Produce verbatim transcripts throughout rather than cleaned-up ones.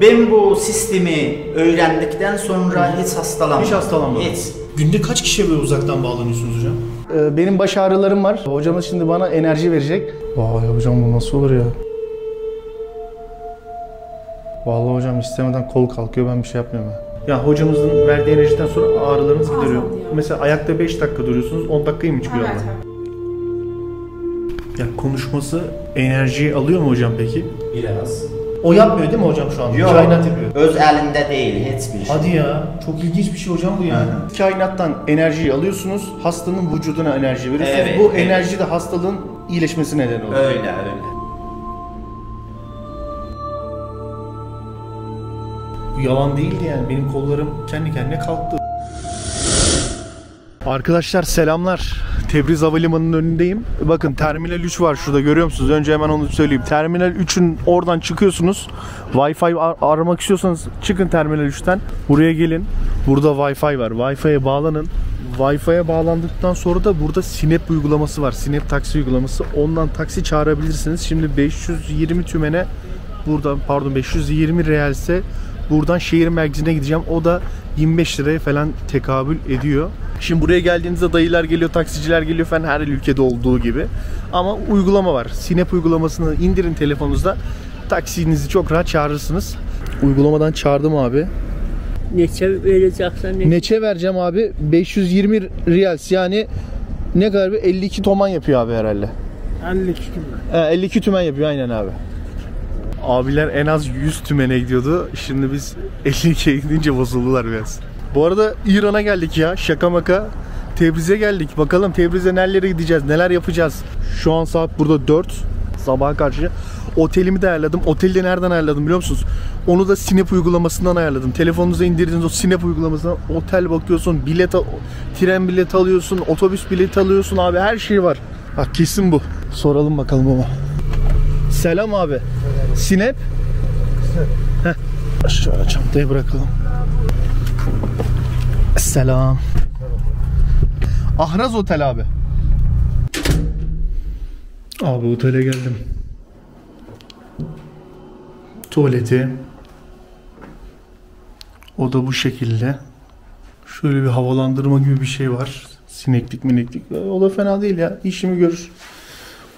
Ben bu sistemi öğrendikten sonra hiç hastalanmadım. Hiç hastalanmadım. Hiç. Günde kaç kişiye böyle uzaktan bağlanıyorsunuz hocam? Ee, benim baş ağrılarım var. Hocamız şimdi bana enerji verecek. Vay hocam bu nasıl olur ya? Vallahi hocam istemeden kol kalkıyor, ben bir şey yapmıyorum. Ya yani hocamızın verdiği enerjiden sonra ağrılarınız gideriyor. Mesela ayakta beş dakika duruyorsunuz, on dakikayı mı çıkıyor? Evet. Ya konuşması enerjiyi alıyor mu hocam peki? Biraz. O yapmıyor değil mi hocam şu anda? Yok. Kainat yapıyor. Öz elinde değil, hiçbir şey. Hadi ya. Çok ilginç bir şey hocam bu yani. Hı. Kainattan enerjiyi alıyorsunuz, hastanın vücuduna enerji veriyorsunuz. Evet, bu evet. Enerji de hastalığın iyileşmesi nedeni oluyor. Öyle öyle. Bu yalan değildi yani. Benim kollarım kendi kendine kalktı. Arkadaşlar selamlar. Tebriz Havalimanı'nın önündeyim. Bakın Terminal üç var şurada, görüyor musunuz? Önce hemen onu söyleyeyim. Terminal üçün oradan çıkıyorsunuz. Wi-Fi ar aramak istiyorsanız çıkın Terminal üçten. Buraya gelin. Burada Wi-Fi var. Wi-Fi'ye bağlanın. Wi-Fi'ye bağlandıktan sonra da burada Snapp uygulaması var. Snapp taksi uygulaması. Ondan taksi çağırabilirsiniz. Şimdi beş yüz yirmi tümene buradan, pardon beş yüz yirmi realse buradan şehir merkezine gideceğim. O da yirmi beş liraya falan tekabül ediyor. Şimdi buraya geldiğinizde dayılar geliyor, taksiciler geliyor falan, her ülkede olduğu gibi. Ama uygulama var. Snapp uygulamasını indirin telefonunuzda. Taksinizi çok rahat çağırırsınız. Uygulamadan çağırdım abi. Neçe vereceksen ne? Neçe vereceğim abi? beş yüz yirmi riyals yani ne kadar? elli iki toman yapıyor abi herhalde. elli iki tümen. He, elli iki tümen yapıyor aynen abi. Abiler en az yüz tümene gidiyordu. Şimdi biz elli ikiye gidince bozuldular biraz. Bu arada İran'a geldik ya. Şaka maka. Tebriz'e geldik. Bakalım Tebriz'e nerelere gideceğiz, neler yapacağız. Şu an saat burada dört. Sabaha karşı. Otelimi de ayarladım. Oteli de nereden ayarladım biliyor musunuz? Onu da Snapp uygulamasından ayarladım. Telefonunuza indirdiğiniz o Snapp uygulamasından otel bakıyorsun, bilet, tren bileti alıyorsun, otobüs bileti alıyorsun abi. Her şey var. Bak kesin bu. Soralım bakalım ama. Selam abi. Snapp? Snapp. Heh. Şöyle çantayı bırakalım. Selam. Ahraz Otel abi. Abi otele geldim. Tuvaleti. O da bu şekilde. Şöyle bir havalandırma gibi bir şey var. Sineklik mineklik. O da fena değil ya. İşimi görür.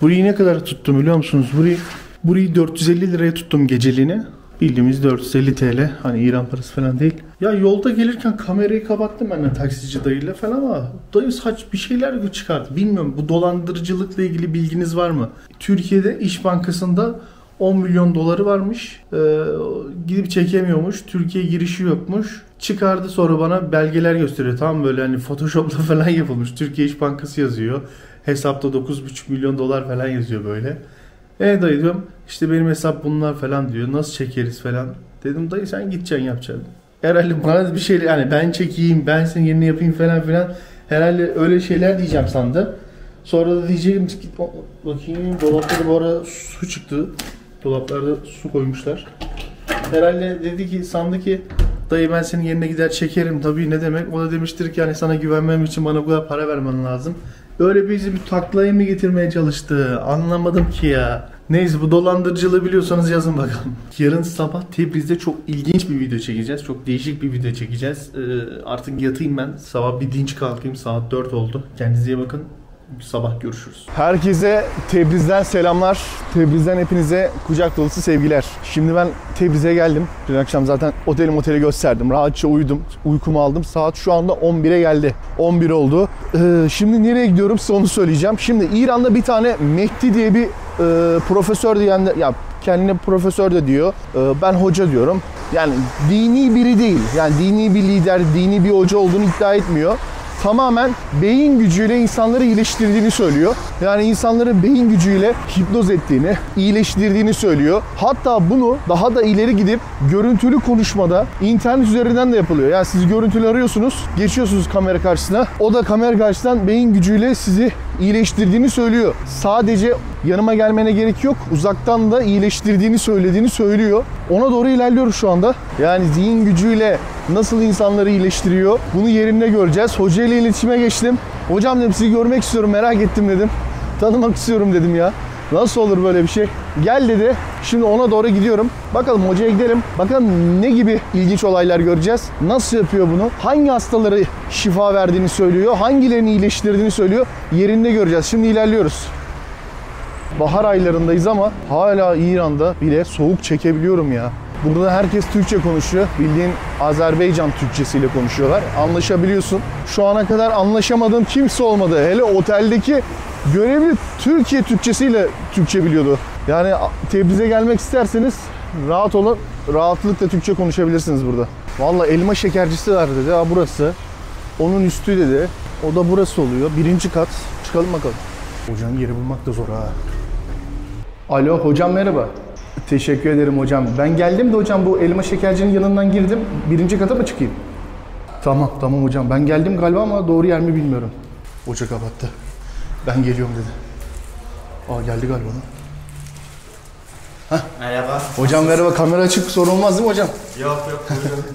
Burayı ne kadar tuttum biliyor musunuz? Burayı, burayı dört yüz elli liraya tuttum geceliğine. Bildiğimiz dört yüz elli TL. Hani İran parası falan değil. Ya yolda gelirken kamerayı kapattım ben de taksici dayıyla falan ama dayı saç bir şeyler çıkarttı. Bilmiyorum, bu dolandırıcılıkla ilgili bilginiz var mı? Türkiye'de İş Bankası'nda on milyon doları varmış. Ee, gidip çekemiyormuş. Türkiye girişi yokmuş. Çıkardı, sonra bana belgeler gösteriyor. Tam böyle hani Photoshop'la falan yapılmış. Türkiye İş Bankası yazıyor. Hesapta dokuz buçuk milyon dolar falan yazıyor böyle. E dayı diyorum, işte benim hesap bunlar falan diyor. Nasıl çekeriz falan. Dedim dayı sen gideceksin yapacaksın. Herhalde bana bir şey yani ben çekeyim, ben senin yerine yapayım falan filan. Herhalde öyle şeyler diyeceğim sandı. Sonra da diyeceğim bakayım dolapta da bu ara su çıktı. Dolaplarda su koymuşlar. Herhalde dedi ki, sandı ki dayı ben senin yerine gider çekerim tabii ne demek. O da demiştir ki yani sana güvenmem için bana bu kadar para vermen lazım. Öyle bizi bir taklaya mı getirmeye çalıştı? Anlamadım ki ya. Neyse, bu dolandırıcılığı biliyorsanız yazın bakalım. Yarın sabah Tebriz'de çok ilginç bir video çekeceğiz. Çok değişik bir video çekeceğiz. Ee, artık yatayım ben. Sabah bir dinç kalkayım. Saat dört oldu. Kendinize iyi bakın. Sabah görüşürüz. Herkese Tebriz'den selamlar. Tebriz'den hepinize kucak dolusu sevgiler. Şimdi ben Tebriz'e geldim. Dün akşam zaten otelim oteli gösterdim. Rahatça uyudum. Uykumu aldım. Saat şu anda on bire geldi. on bir oldu. Ee, şimdi nereye gidiyorum size onu söyleyeceğim. Şimdi İran'da bir tane Mehdi diye bir e, profesör diyenler... Ya kendine profesör de diyor. E, ben hoca diyorum. Yani dini biri değil. Yani dini bir lider, dini bir hoca olduğunu iddia etmiyor. Tamamen beyin gücüyle insanları iyileştirdiğini söylüyor. Yani insanları beyin gücüyle hipnoz ettiğini, iyileştirdiğini söylüyor. Hatta bunu daha da ileri gidip görüntülü konuşmada internet üzerinden de yapılıyor. Yani siz görüntülü arıyorsunuz, geçiyorsunuz kamera karşısına. O da kamera karşısından beyin gücüyle sizi iyileştirdiğini söylüyor. Sadece yanıma gelmene gerek yok. Uzaktan da iyileştirdiğini söylediğini söylüyor. Ona doğru ilerliyoruz şu anda. Yani zihin gücüyle nasıl insanları iyileştiriyor? Bunu yerinde göreceğiz. Hoca ile iletişime geçtim. Hocam dedim sizi görmek istiyorum, merak ettim dedim. Tanımak istiyorum dedim ya. Nasıl olur böyle bir şey? Gel dedi. Şimdi ona doğru gidiyorum. Bakalım hocaya gidelim. Bakalım ne gibi ilginç olaylar göreceğiz. Nasıl yapıyor bunu? Hangi hastalara şifa verdiğini söylüyor? Hangilerini iyileştirdiğini söylüyor? Yerinde göreceğiz. Şimdi ilerliyoruz. Bahar aylarındayız ama hala İran'da bile soğuk çekebiliyorum ya. Burada herkes Türkçe konuşuyor. Bildiğin Azerbaycan Türkçesiyle konuşuyorlar. Anlaşabiliyorsun. Şu ana kadar anlaşamadığım kimse olmadı. Hele oteldeki görevli Türkiye Türkçesiyle Türkçe biliyordu. Yani Tebriz'e gelmek isterseniz rahat olun. Rahatlıkla Türkçe konuşabilirsiniz burada. Vallahi elma şekercisi var dedi. Ha burası. Onun üstü dedi. O da burası oluyor. Birinci kat. Çıkalım bakalım. Hocanın yeri bulmak da zor ha. Alo hocam merhaba. Teşekkür ederim hocam. Ben geldim de hocam bu elma şekercinin yanından girdim. Birinci kata mı çıkayım? Tamam tamam hocam. Ben geldim galiba ama doğru yer mi bilmiyorum. Hoca kapattı. Ben geliyorum dedi. Aa geldi galiba. Heh. Merhaba. Hocam merhaba. Kamera açık sorun olmaz değil mi hocam? Yok yok.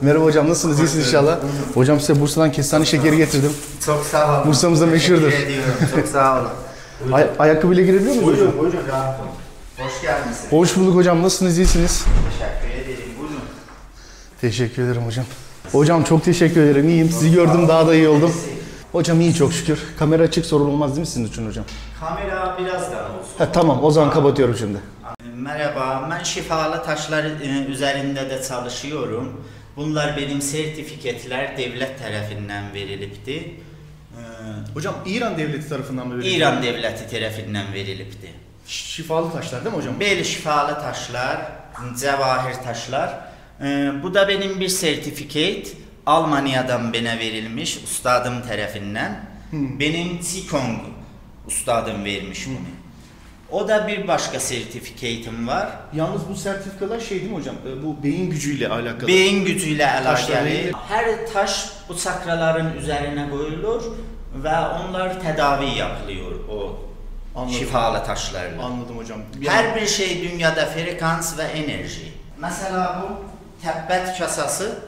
Merhaba hocam nasılsınız? İyisiniz inşallah. Hocam size Bursa'dan kestane şekeri getirdim. Çok sağ olun. Bursa'mızda meşhurdur. Çok sağ olun. Ay ayakkabıyla girebiliyor muyuz hocam? Buyurun buyurun rahat olun. Hoş geldiniz. Hoş bulduk hocam. Nasılsınız? İyisiniz? Teşekkür ederim. Buyurun. Teşekkür ederim hocam. Hocam çok teşekkür ederim. İyiyim. Sizi gördüm daha da iyi oldum. Hocam iyi çok şükür. Kamera açık sorun olmaz değil mi sizin için hocam? Kamera birazdan olsun. Ha, tamam o zaman kapatıyorum şimdi. Merhaba. Ben şifalı taşlar üzerinde de çalışıyorum. Bunlar benim sertifikatlar devlet tarafından verilipti. Hocam İran devleti tarafından mı verilipti? İran devleti tarafından verilipti. Şifalı taşlar değil mi hocam? Böyle şifalı taşlar, cevahir taşlar. Ee, bu da benim bir sertifikat. Almanya'dan bana verilmiş ustadım tarafından. Hmm. Benim Tikong ustadım vermiş bunu. Hmm. O da bir başka sertifikatim var. Yalnız bu sertifikalar şey değil mi hocam? Bu beyin gücüyle alakalı. Beyin gücüyle alakalı. Her taş bu sakraların üzerine koyulur ve onlar tedavi yapılıyor o. Anladım. Şifalı taşlarla. Anladım hocam. Yani... Her bir şey dünyada frekans ve enerji. Mesela bu tebbet kasası.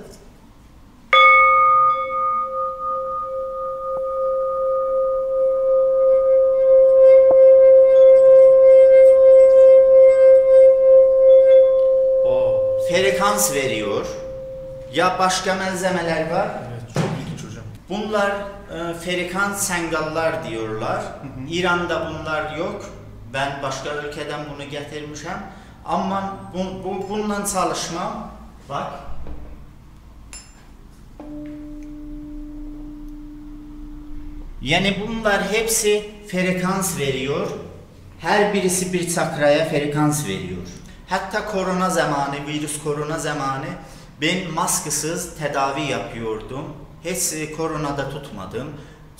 O frekans veriyor. Ya başka malzemeler var. Evet, çok ilginç hocam. Bunlar E, frekans sengallar diyorlar. Hı hı. İran'da bunlar yok. Ben başka ülkeden bunu getirmişim. Ama bu, bu, bununla çalışmam. Bak. Yani bunlar hepsi frekans veriyor. Her birisi bir çakraya frekans veriyor. Hatta korona zamanı, virüs korona zamanı ben maskasız tedavi yapıyordum. Hiç koronada tutmadım.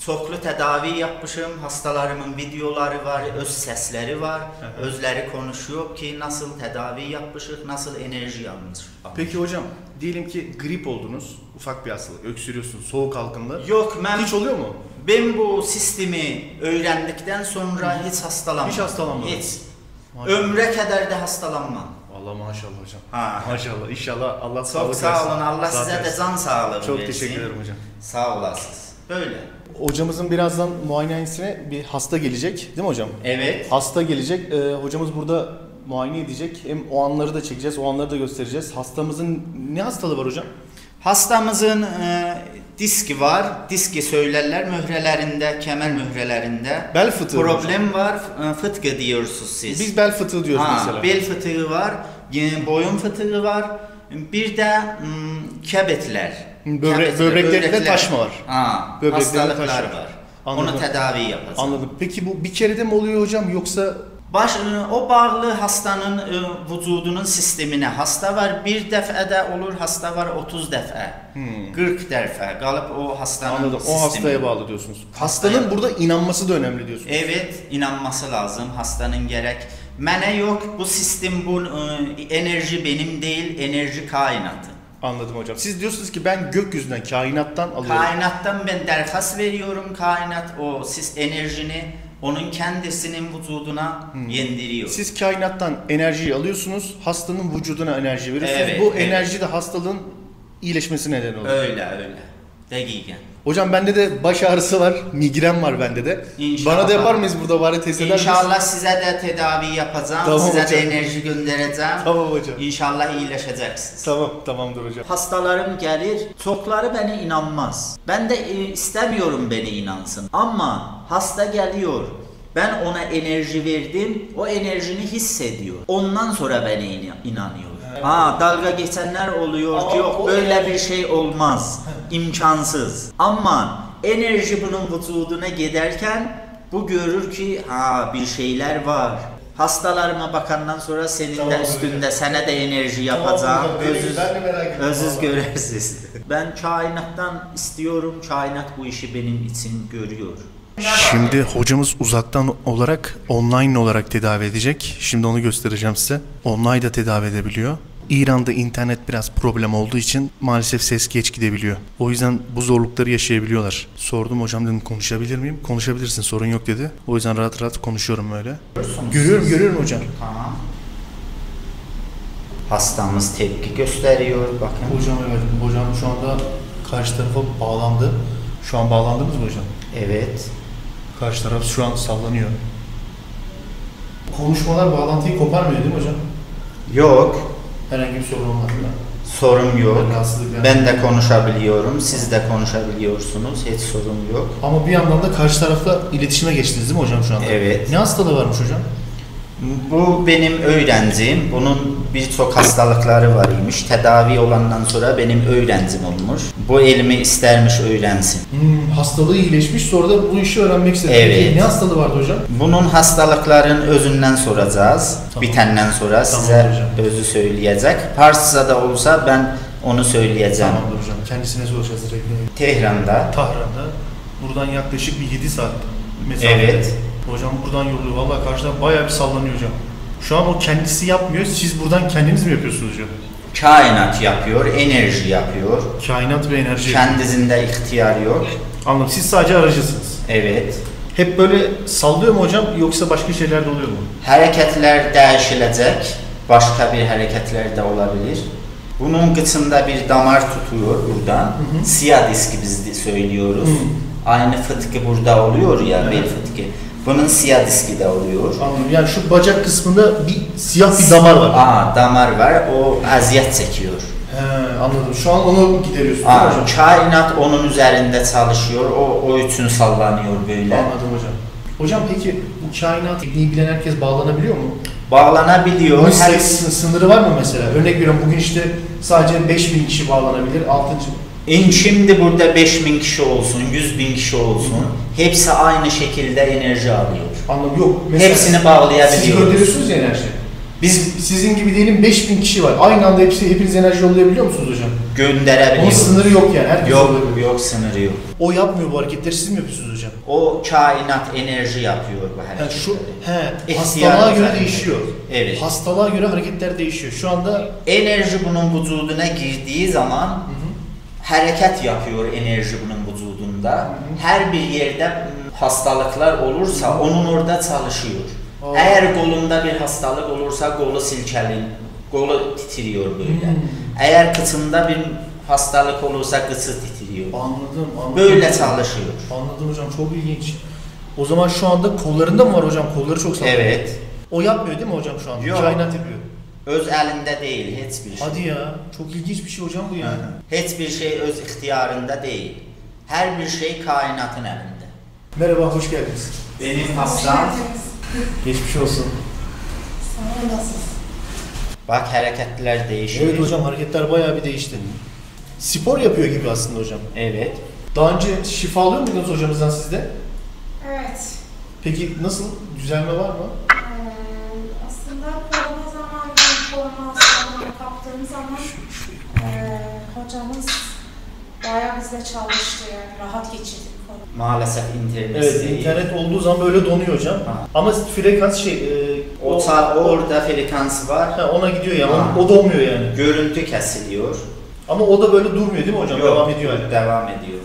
Çoklu tedavi yapmışım. Hastalarımın videoları var, öz sesleri var. Evet. Özleri konuşuyor ki nasıl tedavi yapmışık, nasıl enerji almışız. Peki hocam, diyelim ki grip oldunuz, ufak bir hastalık, öksürüyorsun, soğuk algınlığı. Yok, ben, hiç oluyor mu? Ben bu sistemi öğrendikten sonra hiç hastalanmadım. Hiç hastalanmadım. Hiç. Maşallah. Ömre kadar de hastalanmam. Allah maşallah hocam. Ha. Maşallah. İnşallah Allah sağlık versin. Çok sağ olun. Allah size de can sağlığı versin. Çok teşekkür ederim hocam. Sağ olasınız. Böyle. Hocamızın birazdan muayenehanesine bir hasta gelecek. Değil mi hocam? Evet. Hasta gelecek. Ee, hocamız burada muayene edecek. Hem o anları da çekeceğiz. O anları da göstereceğiz. Hastamızın ne hastalığı var hocam? Hastamızın e, diski var. Diski söylerler. Mührelerinde, kemer mührelerinde. Bel fıtığı problem hocam var. Fıtkı diyorsunuz siz. Biz bel fıtığı diyoruz ha, mesela. Bel fıtığı var. Boyun fıtığı var. Bir de m, kebetler. Böbrek, böbreklerinde taşma var. Ha, hastalıklar taş var. var. Onu tedavi yapacağız. Anladım. Peki bu bir kerede mi oluyor hocam yoksa? Baş, o bağlı hastanın vücudunun sistemine hasta var. Bir defede olur, hasta var otuz defa, hmm. kırk defa kalıp o hastanın Anladım. sistemi. O hastaya bağlı diyorsunuz. Hastanın hastaya burada inanması da önemli diyorsunuz. Evet, inanması lazım hastanın gerek. Mene yok, bu sistem, bu enerji benim değil, enerji kainatı. Anladım hocam. Siz diyorsunuz ki ben gökyüzünden, kainattan alıyorum. Kainattan ben derhas veriyorum, kainat o siz enerjini. Onun kendisinin vücuduna hmm. yendiriyor. Siz kainattan enerjiyi alıyorsunuz, hastanın vücuduna enerji veriyorsunuz. Evet, bu evet. enerji de hastalığın iyileşmesi nedeni oluyor. Öyle öyle. Dakika. Hocam bende de baş ağrısı var, migren var bende de. İnşallah. Bana da yapar mıyız burada bari test eder İnşallah miyiz? Size de tedavi yapacağım, tamam size hocam. De enerji göndereceğim. Tamam hocam. İnşallah iyileşeceksiniz. Tamam, tamamdır hocam. Hastalarım gelir, çokları beni inanmaz. Ben de istemiyorum beni inansın. Ama hasta geliyor, ben ona enerji verdim, o enerjini hissediyor. Ondan sonra beni inanıyor. Ha, dalga geçenler oluyor ki yok böyle bir şey olmaz, imkansız. Ama enerji bunun vücuduna giderken bu görür ki ha bir şeyler var. Hastalarıma bakandan sonra senin tamam, de üstünde öyle. Sana da enerji yapacağım, tamam, özüz, özüz görersiniz. Ben kainattan istiyorum, kainat bu işi benim için görüyor. Şimdi hocamız uzaktan olarak, online olarak tedavi edecek. Şimdi onu göstereceğim size. Online da tedavi edebiliyor. İran'da internet biraz problem olduğu için maalesef ses geç gidebiliyor. O yüzden bu zorlukları yaşayabiliyorlar. Sordum hocam, dedim konuşabilir miyim? Konuşabilirsin, sorun yok dedi. O yüzden rahat rahat konuşuyorum böyle. Görüyorum, görüyorum hocam. Tamam. Hastamız tepki gösteriyor. Bakın. Hocam evet, hocam şu anda karşı tarafa bağlandı. Şu an bağlandınız mı hocam? Evet. Karşı taraf şu an sallanıyor. Konuşmalar bağlantıyı koparmıyor değil mi hocam? Yok. Herhangi bir sorun olmadı mı? Sorun yok. Yani ben de konuşabiliyorum, siz de konuşabiliyorsunuz. Hiç sorun yok. Ama bir yandan da karşı tarafla iletişime geçtiniz değil mi hocam şu anda? Evet. Ne hastalığı varmış hocam? Bu benim öğrencim. Bunun birçok hastalıkları varmış. Tedavi olandan sonra benim öğrencim olmuş. Bu elimi istermiş öğrensin. Hmm, hastalığı iyileşmiş, sonra da bu işi öğrenmek istedim. Evet. Ne hastalığı vardı hocam? Bunun hastalıkların özünden soracağız. Tamam. Bitenden sonra tamam, size hocam. Özü söyleyecek. Parsça da olsa ben onu söyleyeceğim. Tamam hocam. Kendisine soracağız direkt. Tehran'da. Tahran'da. Buradan yaklaşık bir yedi saat mesafede. Evet. Hocam buradan yoruluyor. Vallahi karşıdan bayağı bir sallanıyor hocam. Şu an o kendisi yapmıyor. Siz buradan kendiniz mi yapıyorsunuz hocam? Kainat yapıyor, enerji yapıyor. Kainat ve enerji. Kendisinde ihtiyar yok. Anladım. Siz sadece aracısınız. Evet. Hep böyle sallıyor mu hocam yoksa başka şeyler de oluyor mu? Hareketler değişilecek. Başka bir hareketler de olabilir. Bunun kısmında bir damar tutuyor buradan. Hı hı. Siyah diski biz söylüyoruz. Hı. Aynı fıtkı burada oluyor ya, evet. Bir fıtkı. Bunun siyah diski de oluyor. Anladım. Yani şu bacak kısmında bir siyah bir damar var. Aa, damar var. O aziyet çekiyor. He, anladım. Şu an onu gideriyorsun. Aa, kainat onun üzerinde çalışıyor. O, o için sallanıyor böyle. Anladım hocam. Hocam peki bu kainat tekniği bilen herkes bağlanabiliyor mu? Bağlanabiliyor. Bunun Her... sınırı var mı mesela? Örnek veriyorum bugün işte sadece beş bin kişi bağlanabilir. altı bin En şimdi burada beş bin kişi olsun, yüz bin kişi olsun, hı. Hepsi aynı şekilde enerji alıyor. Anladım, yok. Mesela hepsini bağlayabiliyoruz. Siz gönderiyorsunuz ya enerji. Biz, sizin gibi diyelim beş bin kişi var. Aynı anda hepsi, hepiniz enerji yollayabiliyor musunuz hocam? Gönderebiliyoruz. Onun sınırı yok yani. Herkes yok, olabiliyor. Yok sınırı yok. O yapmıyor bu hareketleri, siz mi yapıyorsunuz hocam? O kainat enerji yapıyor bu hareketleri. Yani şu, he, hastalığa göre değişiyor. Evet. Hastalığa göre hareketler değişiyor. Şu anda enerji bunun vücuduna girdiği zaman hı. Hareket yapıyor enerji bunun vücudunda. Her bir yerde hastalıklar olursa onun orada çalışıyor. Aa. Eğer kolunda bir hastalık olursa kolu silkelin, kolu titriyor böyle. Hmm. Eğer kıçında bir hastalık olursa kıçı titriyor. Anladım, anladım. Böyle çalışıyor. Anladım hocam, çok ilginç. O zaman şu anda kollarında mı var hocam? Kolları çok sallıyor. Evet. O yapmıyor değil mi hocam şu anda? Yok. Kainat yapıyor. Öz elinde değil, hiçbir şey. Hadi ya, çok ilginç bir şey hocam bu yani. Hiçbir şey öz ihtiyarında değil. Her bir şey kainatın elinde. Merhaba, hoş geldiniz. Benim hastam. Geçmiş olsun. Sağ olun, nasılsınız? Bak hareketler değişiyor. Evet hocam, hareketler bayağı bir değişti. Spor yapıyor gibi aslında hocam. Evet. Daha önce şifa alıyor muydunuz hocamızdan sizde? Evet. Peki nasıl? Düzelme var mı? Hocamız bayağı bizle çalıştı yani, rahat geçirdik. Maalesef internet. Evet, internet olduğu zaman böyle donuyor hocam. Ha. Ama frekans şey... E, o, o orada frekans var. Ha, ona gidiyor ya, ha. O donmuyor yani. Görüntü kesiliyor. Ama o da böyle durmuyor değil mi hocam? Yok, devam ediyor yani. Devam ediyor.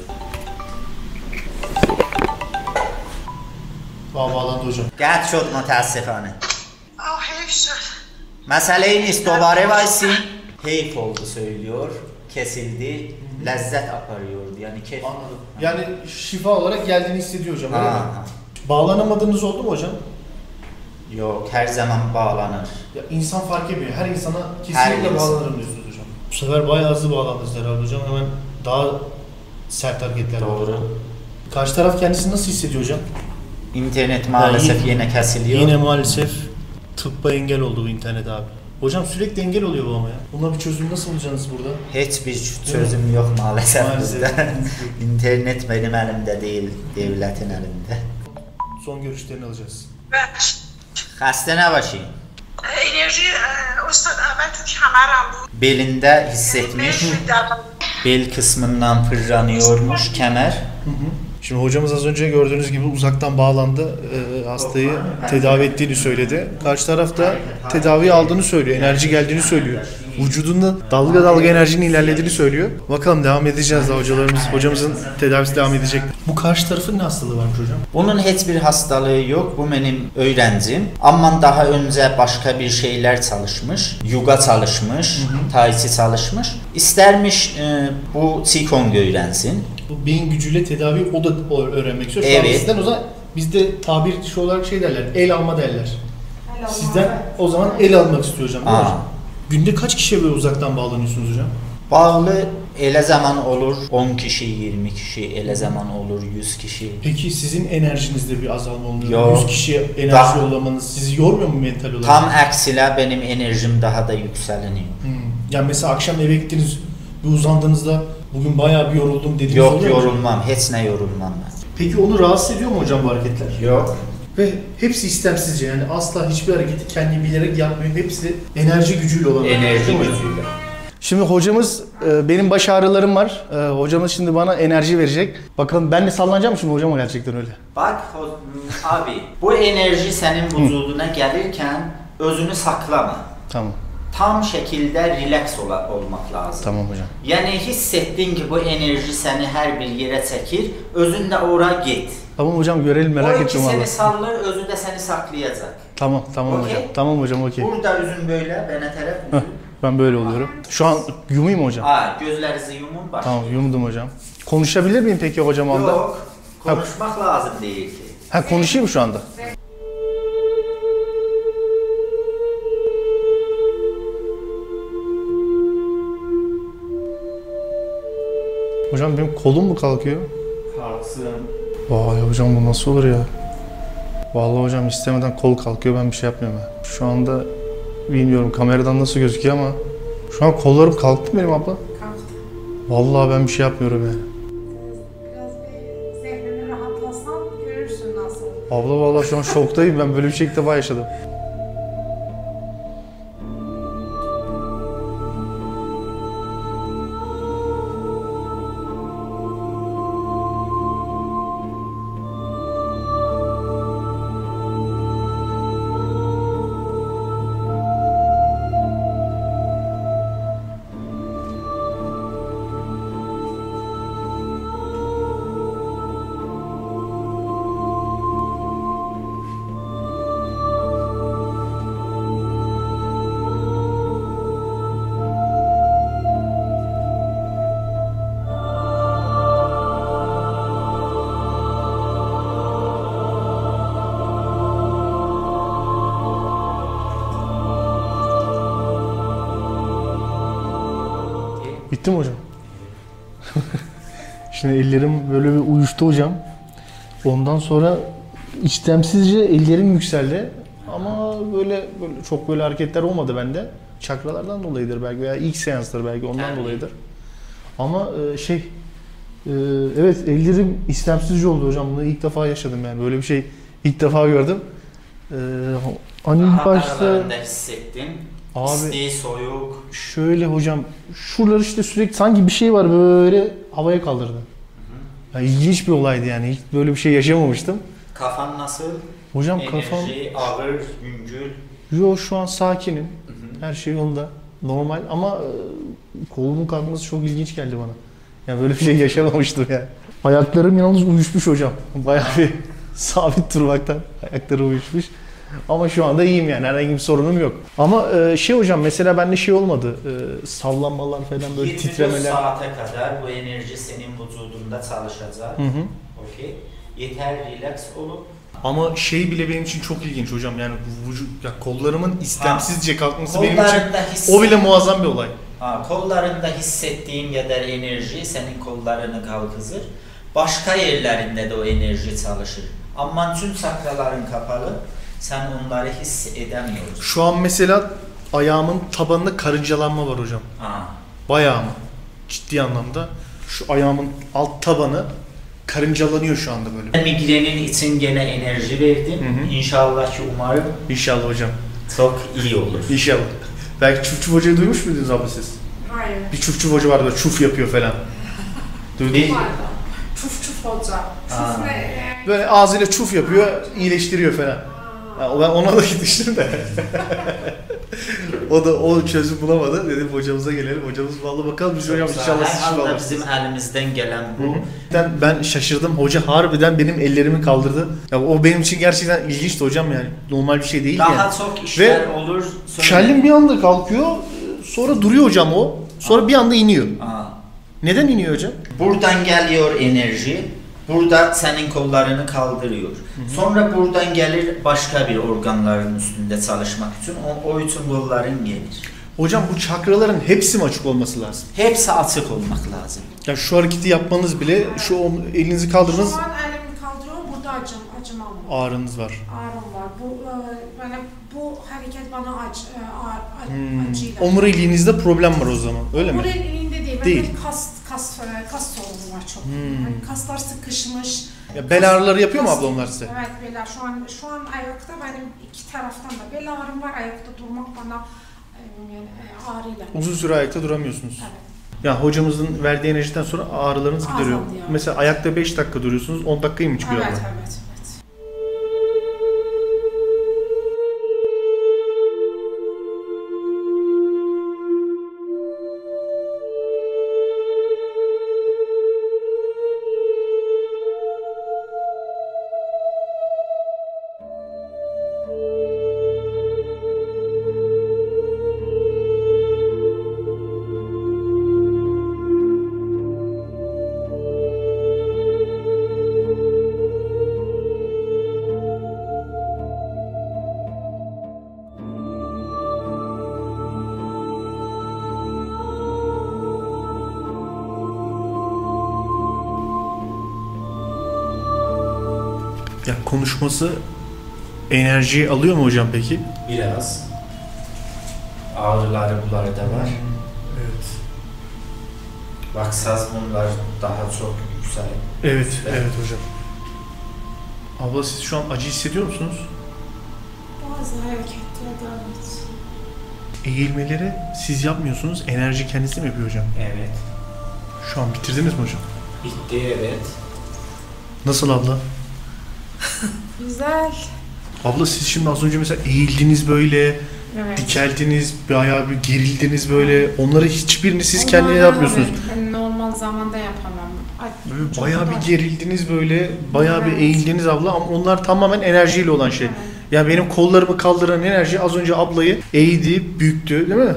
Bağlandı hocam. Gerçi çok müteessifane. Ah, hepsi. Meseleyi niye dolara varsın? keyif oldu söylüyor, kesildi, Hı-hı. lezzet aparıyordu. Yani keyif. Anladım. Yani şifa olarak geldiğini hissediyor hocam. Ha. Bağlanamadığınız oldu mu hocam? Yok, her zaman bağlanır. Ya insan fark etmiyor. Her insana kesinlikle her bağlanırım insan. Diyorsunuz hocam. Bu sefer bayağı hızlı bağlandınız herhalde hocam. Hemen daha sert hareketler oldu. Doğru. Oldu. Karşı taraf kendisini nasıl hissediyor hocam? İnternet maalesef yani yine, yine kesiliyor. Yine maalesef tıbba engel oldu bu internet abi. Hocam sürekli engel oluyor bu ama ya. Buna bir çözüm nasıl bulacaksınız burada? Hiçbir çözüm yok maalesef, maalesef bizde. İnternet benim elimde değil, devletin elinde. Son görüşlerini alacağız. Evet. Hastane başı. Enerji Ustad Ahmet Kemeran. Belinde hissetmiş. Bel kısmından fırlanıyormuş kemer. Hı hı. Şimdi hocamız az önce gördüğünüz gibi uzaktan bağlandı, e, hastayı tedavi ettiğini söyledi. Karşı taraf da tedavi aldığını söylüyor, enerji geldiğini söylüyor. Vücudunda dalga dalga enerjinin ilerlediğini söylüyor. Bakalım devam edeceğiz daha hocalarımız, hocamızın tedavisi devam edecek. Bu karşı tarafın ne hastalığı varmış hocam? Bunun hiçbir hastalığı yok, bu benim öğrencim. Ama daha önce başka bir şeyler çalışmış, yoga çalışmış, tai chi çalışmış. İstermiş e, bu Tikong öğrensin. Bu beyin gücüyle tedavi o da öğrenmek istiyor. Şu evet. an sizden o zaman bizde tabir şu olarak şey derler, el alma derler. El sizden alma. O zaman el almak istiyor hocam. Günde kaç kişiye böyle uzaktan bağlanıyorsunuz hocam? Bağlı ele zaman olur on kişi, yirmi kişi, ele zaman olur yüz kişi. Peki sizin enerjinizde bir azalma oluyor mu? yüz kişiye enerji yollamanız sizi yormuyor mu mental olarak? Tam aksine benim enerjim daha da yükseleniyor. Hmm. Yani mesela akşam eve gittiniz, bir uzandığınızda bugün bayağı bir yoruldum dediğiniz oluyor mu? Yok yorulmam, hiç ne yorulmam ben. Peki onu rahatsız ediyor mu hocam bu hareketler? Yok. Ve hepsi istemsizce, yani asla hiçbir hareketi kendi bilerek yapmıyor. Hepsi enerji gücüyle olan. Enerji gücüyle. Şimdi hocamız, benim baş ağrılarım var. Hocamız şimdi bana enerji verecek. Bakalım ben de sallanacağım şimdi hocam, o gerçekten öyle. Bak abi, bu enerji senin vücuduna gelirken özünü saklama. Tamam. Tam şekilde relax ol olmak lazım. Tamam hocam. Yani hissettin ki bu enerji seni her bir yere çekir, özün de oraya git. Tamam hocam, görelim, merak ettim valla. O iki seni sallar, özü de seni saklayacak. Tamam, tamam okay. hocam. Tamam hocam, okey. Burada üzün böyle, bana taraf üzün. Heh, ben böyle oluyorum. Şu an yumayım mı hocam? Aa, gözlerinizi yumun bak. Tamam, yumdum hocam. Konuşabilir miyim peki hocam anda? Yok, konuşmak ha, lazım değil ki. Ha, konuşayım şu anda. Hocam benim kolum mu kalkıyor? Kalksın. Vay hocam, bu nasıl olur ya? Vallahi hocam istemeden kol kalkıyor, ben bir şey yapmıyorum. Şu anda bilmiyorum kameradan nasıl gözüküyor ama şu an kollarım kalktı benim abla. Kalktı. Vallahi ben bir şey yapmıyorum yani. Biraz bir zehnini rahatlasan görürsün nasıl. Abla vallahi şu an şoktayım, ben böyle bir şey ilk defa yaşadım. Bitti mi hocam? Şimdi ellerim böyle bir uyuştu hocam. Ondan sonra istemsizce ellerim yükseldi. Ama böyle, böyle çok böyle hareketler olmadı bende. Çakralardan dolayıdır belki veya ilk seanstır belki ondan yani. Dolayıdır. Ama şey, evet ellerim istemsizce oldu hocam. Bunu ilk defa yaşadım yani. Böyle bir şey ilk defa gördüm. Daha aralarında hissettim. Abi, İsteği soyuk. Şöyle hocam, şuralar işte sürekli sanki bir şey var böyle havaya kaldırdı. Hı hı. Yani ilginç bir olaydı yani, hiç böyle bir şey yaşamamıştım. Kafan nasıl? Hocam enerji, kafam... ağır, güncül? Yo, şu an sakinim. Hı hı. Her şey yolunda, normal ama e, kolumun kalkması çok ilginç geldi bana. Yani böyle bir şey yaşamamıştım yani. Ayaklarım yalnız uyuşmuş hocam. Bayağı bir sabit durmaktan ayakları uyuşmuş. Ama şu anda iyiyim yani, herhangi bir sorunum yok. Ama e, şey hocam, mesela bende şey olmadı, e, sallanmalar falan, böyle titremeler. yirmi dört saate kadar bu enerji senin vücudunda çalışacak. Hı hı. Okay. Yeter relax olup. Ama şey bile benim için çok ilginç hocam, yani vücut, ya kollarımın istemsizce kalkması ha, benim için o bile muazzam bir olay. Ha, kollarında hissettiğin kadar enerji senin kollarını kalkızır. Başka yerlerinde de o enerji çalışır. Ama tüm sakraların kapalı, sen onları hissedemiyorsun. Şu an mesela ayağımın tabanında karıncalanma var hocam. Ha. Bayağı mı? Ciddi anlamda. Şu ayağımın alt tabanı karıncalanıyor şu anda böyle. Migrenin için gene enerji verdim. Hı hı. İnşallah ki umarım. İnşallah hocam. Çok iyi olur. İnşallah. Belki Çufçuf Hoca'yı duymuş muydunuz abla siz? Hayır. Bir Çufçuf Hoca vardı böyle çuf yapıyor falan. Duydunuz mu? Çufçuf Hoca. Çuf ne? Böyle ağzıyla çuf yapıyor, iyileştiriyor falan. Yani ben ona da gitmiştim de. O da o çözüm bulamadı. Dedim hocamıza gelelim. Hocamız vallahi bakalım biz hocam inşallah siz vallahi. Bizim elimizden gelen bu. Ben şaşırdım. Hoca harbiden benim ellerimi kaldırdı. Ya o benim için gerçekten ilginçti hocam yani. Normal bir şey değil yani. Daha çok işler ve olur. Kellim bir anda kalkıyor. Sonra duruyor hocam o. Sonra Aa. bir anda iniyor. Aa. Neden iniyor hocam? Buradan geliyor enerji. Burada senin kollarını kaldırıyor. Hı hı. Sonra buradan gelir başka bir organların üstünde çalışmak için. O, o bütün kolların gelir. Hocam bu çakraların hepsi mi açık olması lazım? Hepsi açık olmak lazım. Yani şu hareketi yapmanız bile, şu elinizi kaldırınız... Şu an elimi kaldırıyorum, burada acım, acımam var. Ağrınız var. Ağrım var. Bu, yani bu hareket bana acı, ağır, hmm. acıyla. Omuriliğinizde problem var o zaman, öyle mi? Omuriliğinde değil, değil. Ben kas, kas, kas sorunu var çok. Hmm. Yani kaslar sıkışmış. Ya bel ağrıları yapıyor kas, mu abla onlar size? Evet, bel ağrı. Şu an, şu an ayakta benim iki taraftan da bel ağrım var. Ayakta durmak bana yani ağrıyla. Uzun süre ayakta duramıyorsunuz. Evet. Ya hocamızın verdiği enerjiden sonra ağrılarınız gideriyor. Mesela ayakta beş dakika duruyorsunuz, on dakikayı mı çıkıyor? Evet, evet, evet. Ya konuşması enerjiyi alıyor mu hocam peki? Biraz. Ağrıları bunları da var. Hmm, evet. Baksaz bunlar daha çok yükselen. Evet, evet, evet hocam. Abla siz şu an acı hissediyor musunuz? Bazı hareketlerde evet. Eğilmeleri siz yapmıyorsunuz, enerji kendisi mi yapıyor hocam? Evet. Şu an bitirdiniz mi hocam? Bitti, evet. Nasıl abla? Güzel. Abla siz şimdi az önce mesela eğildiniz böyle, evet. Dikeldiniz, bayağı bir gerildiniz böyle. Onları hiçbirini siz Onlar, kendine yapmıyorsunuz. Evet. Normal zamanda yapamam. Ay, bayağı bir gerildiniz böyle, bayağı evet. bir eğildiniz abla ama onlar tamamen enerjiyle olan şey. Evet. Yani benim kollarımı kaldıran enerji az önce ablayı eğdi, büktü değil mi?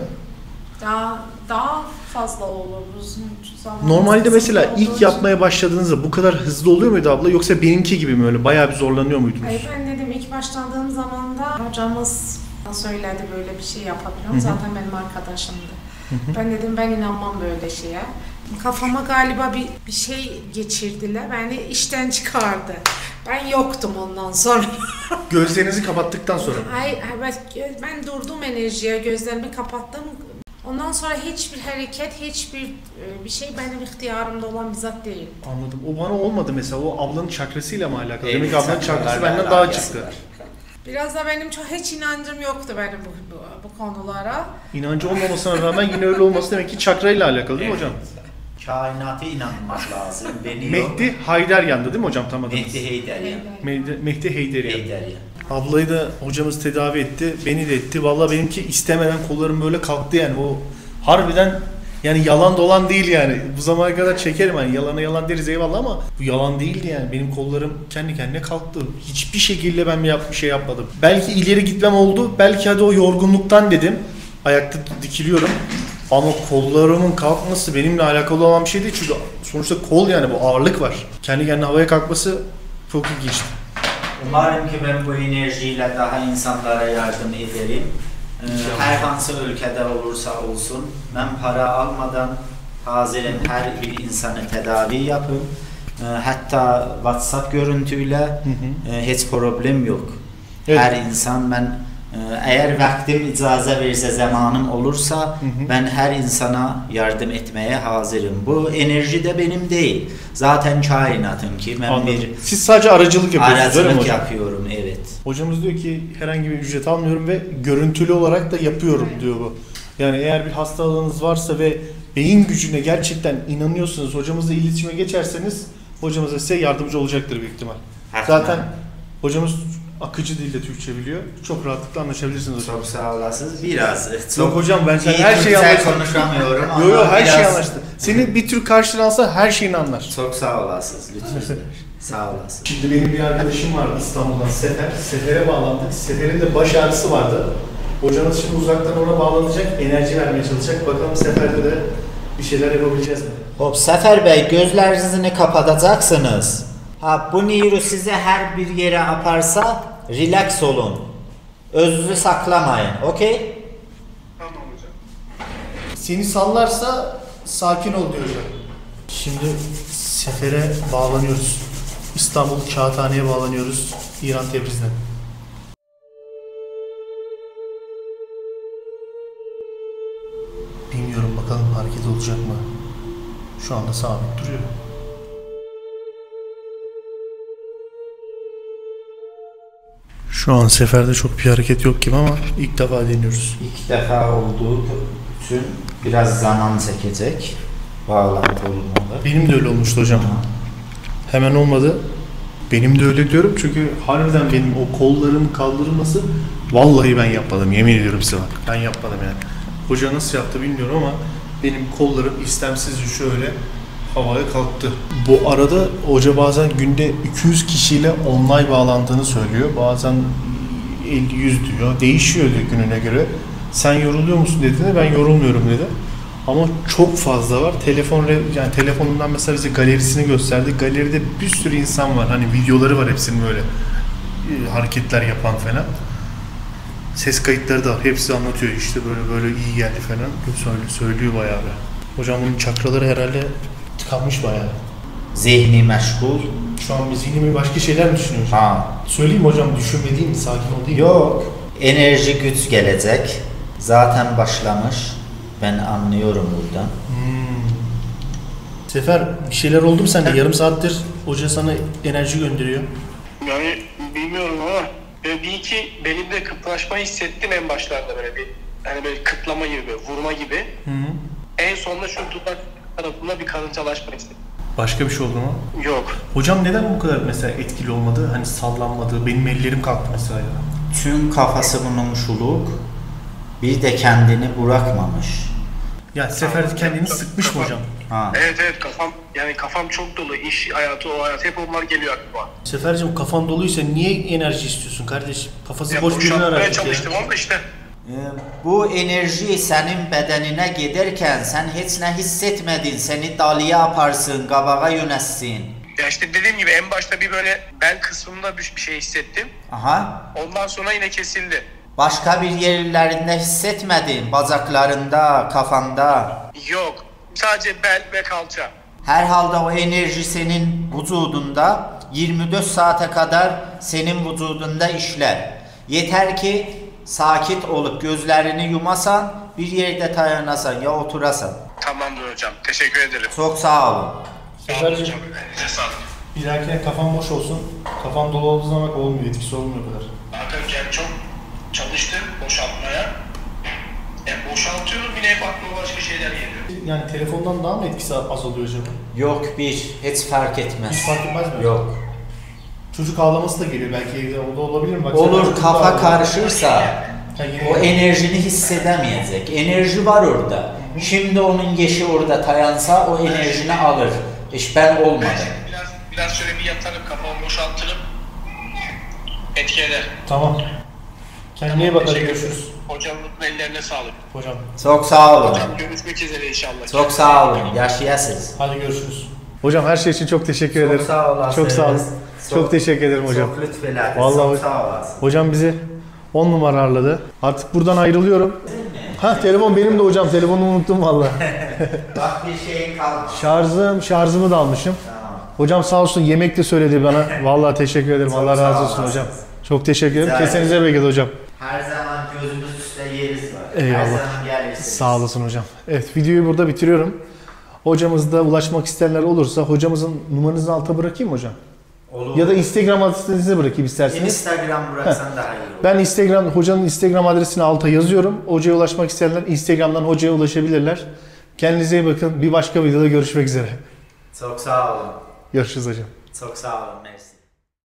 Daha, daha fazla olur uzun zaman. Normalde mesela ilk yapmaya başladığınızda bu kadar hızlı oluyor muydu abla yoksa benimki gibi mi öyle bayağı bir zorlanıyor muydunuz? Hayır ben dedim ilk başladığım zaman da hocamız söyledi böyle bir şey yapabiliyorum zaten benim arkadaşımdı. Hı hı. Ben dedim ben inanmam böyle şeye. Kafama galiba bir, bir şey geçirdiler beni işten çıkardı. Ben yoktum ondan sonra. Gözlerinizi kapattıktan sonra mı? Hayır ben durdum enerjiye gözlerimi kapattım. Ondan sonra hiçbir hareket, hiçbir bir şey benim ihtiyarımda olan bir zat değil. Anladım. O bana olmadı mesela. O ablanın çakrasıyla mı alakalı? Demek ablanın çakrası benden daha çıktı. Biraz da benim çok hiç inancım yoktu benim bu, bu, bu konulara. İnancı olmamasına rağmen yine öyle olması demek ki çakrayla alakalı değil mi hocam? Kainata inanmak lazım. Mehdi Heyderyan'dı değil mi hocam tam adınız? Mehdi Heyderyan. Mehdi Heyderyan. Heyderyan. Ablayı da hocamız tedavi etti, beni de etti. Vallahi benimki istemeden kollarım böyle kalktı yani. O harbiden Yani yalan dolan değil yani. Bu zamana kadar çekerim hani, yalana yalan deriz eyvallah ama bu yalan değildi yani. Benim kollarım kendi kendine kalktı. Hiçbir şekilde ben bir şey yapmadım. Belki ileri gitmem oldu. Belki hadi o yorgunluktan dedim. Ayakta dikiliyorum. Ama kollarımın kalkması benimle alakalı olan bir şey değil. Çünkü sonuçta kol yani, bu ağırlık var. Kendi kendine havaya kalkması çok ilginçti. Umarım ki ben bu enerjiyle daha insanlara yardım ederim. Her hansı ölkədə olursa olsun, mən para almadan hazirin hər bir insanı tədavi yapım. Hətta WhatsApp görüntü ilə heç problem yox. Hər insan, mən əgər vəqtim icazə versə, zamanım olursa, mən hər insana yardım etməyə hazirim. Bu enerji də benim deyil. Zaten kainatım ki, mən bir... Siz sadece aracılık yapıyorsunuz, değil mi hocam? Aracılık yapıyorum, evet. Hocamız diyor ki herhangi bir ücret almıyorum ve görüntülü olarak da yapıyorum diyor bu. Yani eğer bir hastalığınız varsa ve beyin gücüne gerçekten inanıyorsanız, hocamızla iletişime geçerseniz hocamız da size yardımcı olacaktır büyük ihtimal. Zaten hocamız akıcı dilde Türkçe biliyor. Çok rahatlıkla anlaşabilirsiniz hocam. Çok sağ olasınız. Biraz. Çok yok hocam, ben sen her şeyi anlaşamıyorum. Yok yok, her şeyi anlaştım. Senin bir tür karşılığını alsa her şeyini anlar. Çok sağ olasınız. Lütfen. Sağ olasın. Şimdi benim bir arkadaşım vardı İstanbul'dan, Sefer. Sefer'e bağlandık. Sefer'in de baş ağrısı vardı. Hocamız şimdi uzaktan ona bağlanacak, enerji vermeye çalışacak. Bakalım Sefer'de de bir şeyler yapabileceğiz mi? Hop Sefer Bey, gözlerinizi kapatacaksınız. Ha, bu nöro size her bir yere aparsa relax olun. Özünüzü saklamayın. Okey? Tamam hocam. Seni sallarsa sakin ol diyor hocam. Şimdi Sefer'e bağlanıyoruz. İstanbul Kağıthane'ye bağlanıyoruz, İran Tebriz'den. Bilmiyorum bakalım hareket olacak mı? Şu anda sabit duruyor. Şu an Sefer'de çok bir hareket yok gibi ama ilk defa deniyoruz. İlk defa olduğu için biraz zaman çekecek. Bağlantı olmalı. Benim de öyle olmuştu hocam. Hemen olmadı. Benim de öyle diyorum çünkü harbiden benim o kollarım kaldırılması, vallahi ben yapmadım, yemin ediyorum size bak. Ben yapmadım yani. Hoca nasıl yaptı bilmiyorum ama benim kollarım istemsizce şöyle havaya kalktı. Bu arada hoca bazen günde iki yüz kişiyle online bağlandığını söylüyor. Bazen elli yüz diyor. Değişiyor diyor gününe göre. Sen yoruluyor musun dediğinde ben yorulmuyorum dedi. Ama çok fazla var. Telefon, yani telefonundan mesela bize galerisini gösterdi. Galeride bir sürü insan var. Hani videoları var hepsinin böyle e, hareketler yapan falan. Ses kayıtları da var. Hepsi anlatıyor işte böyle böyle iyi geldi falan. Söylüyor, söylüyor bayağı be. Hocam bunun çakraları herhalde tıkanmış bayağı. Zihni meşgul. Şu an zihnimi başka şeyler mi düşünüyorsun? Ha. Söyleyeyim hocam, düşünmediğim, sakin ol değil mi? Yok. Enerji güç gelecek. Zaten başlamış. Ben anlıyorum buradan. Hmm. Sefer, bir şeyler oldu mu sende? Yarım saattir hoca sana enerji gönderiyor. Yani bilmiyorum ama bir ki benim de kıpırlaşmayı hissettim en başlarda, böyle bir hani böyle kıtlama gibi, vurma gibi. Hı -hı. En sonunda şu dudak tarafında bir kanıncalaşma hissettim. Başka bir şey oldu mu? Yok. Hocam neden bu kadar mesela etkili olmadı? Hani sallanmadı, benim ellerim kalktı mesela ya. Tüm kafası bunamuşuluk. Bir de kendini bırakmamış. Ya Sefer kendini sıkmış kafam, hocam. Ha. Evet evet, kafam yani kafam çok dolu, iş hayatı, o hayatı, hep onlar geliyor aklıma. Seferciğim, kafam doluysa niye enerji istiyorsun kardeşim? Kafası ya, boş birini aradık ya. Çalıştım ama işte. Ee, bu enerji senin bedenine giderken sen hiç ne hissetmedin, seni dalıya aparsın, kabağa yönetsin. Ya işte dediğim gibi en başta bir böyle ben kısmında bir şey hissettim. Aha. Ondan sonra yine kesildi. Başka bir yerlerinde hissetmedin, bacaklarında, kafanda? Yok, sadece bel ve kalça. Herhalde o enerji senin vücudunda yirmi dört saate kadar senin vücudunda işler. Yeter ki sakit olup gözlerini yumasan, bir yerde dayanasan ya oturasan. Tamamdır hocam, teşekkür ederim. Çok sağ olun. Seferciğim, bir dahakine kafam boş olsun, kafam dolu olduğu zaman olmuyor, etkisi olmuyor bu kadar. Arkadaşlar çok çalıştım boşaltmaya. Yani boşaltıyorum, yine hep aklıma başka şeyler geliyor. Yani telefondan daha mı etkisi az oluyor acaba? Yok, bir hiç fark etmez. Hiç fark etmez mi? Yok. Çocuk ağlaması da geliyor belki, evde o da olabilir mi? Bak, olur, kafa karışırsa o enerjini hissedemeyecek. Enerji var orada. Şimdi onun yeşi orada tayansa o enerjini alır. İş ben olmadım. Biraz, biraz şöyle bir yatarım, kafamı boşaltırım. Etki eder. Tamam. Kendine iyi bakar, görüşürüz. Hocamın ellerine sağlık. Hocam. Çok sağ olun. Hocam, görüşmek üzere inşallah. Çok sağ olun. Yaşayasınız. Hadi görüşürüz. Hocam her şey için çok teşekkür çok ederim. Sağ olasın, çok sağ olun. Çok, çok teşekkür ederim hocam. Çok lütfelerdiniz. Vallahi sağ olasın. Hocam bizi on numara ağırladı. Artık buradan ayrılıyorum. Ha telefon benim de hocam. Telefonu unuttum vallahi. Bak bir şeyin kalmadı. Şarjım, şarjımı da almışım. Tamam. Hocam sağ olsun yemek de söyledi bana. Vallahi teşekkür ederim. Çok Allah razı olsun hocam. Çok teşekkür ederim. Kesenize bereket hocam. Her zaman gözümüz üstte yeriz var. Eyvallah. Her zaman gelirsiniz. Sağ olasın hocam. Evet videoyu burada bitiriyorum. Hocamızda ulaşmak isteyenler olursa hocamızın numaranızı alta bırakayım hocam. Olur. Ya da Instagram adresinizi bırakayım isterseniz. Instagram bıraksan Heh. daha iyi olur. Ben Instagram, hocanın Instagram adresini alta yazıyorum. Hocaya ulaşmak isteyenler Instagram'dan hocaya ulaşabilirler. Kendinize iyi bakın. Bir başka videoda görüşmek üzere. Çok sağ olun. Görüşürüz hocam. Çok sağ olun. Mersi.